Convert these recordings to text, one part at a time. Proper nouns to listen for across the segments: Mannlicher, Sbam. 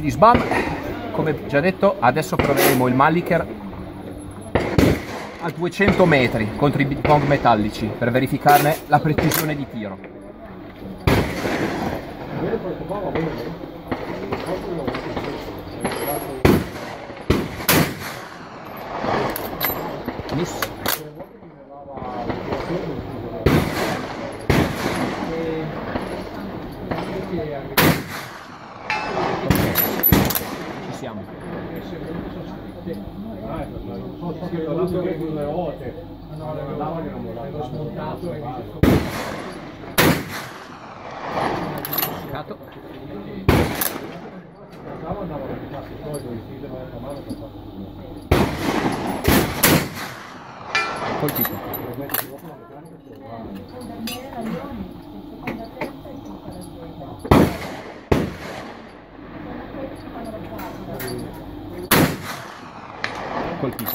amici di Sbam, come già detto adesso proveremo il Mannlicher a 200 metri contro i big pong metallici per verificarne la precisione di tiro. Miss. Ci siamo. Colpito. Colpito.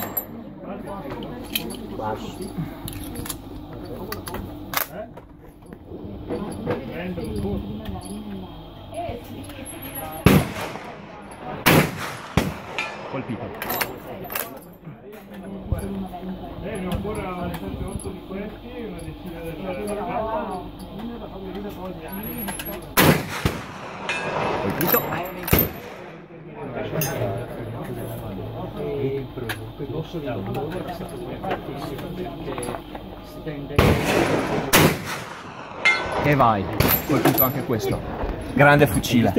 Bassi. Colpito. Ne ho ancora 8 di questi, una decina e vai, colpito anche questo. Grande fucile.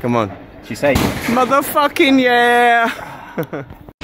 Come on. Ci sei? Motherfucking yeah!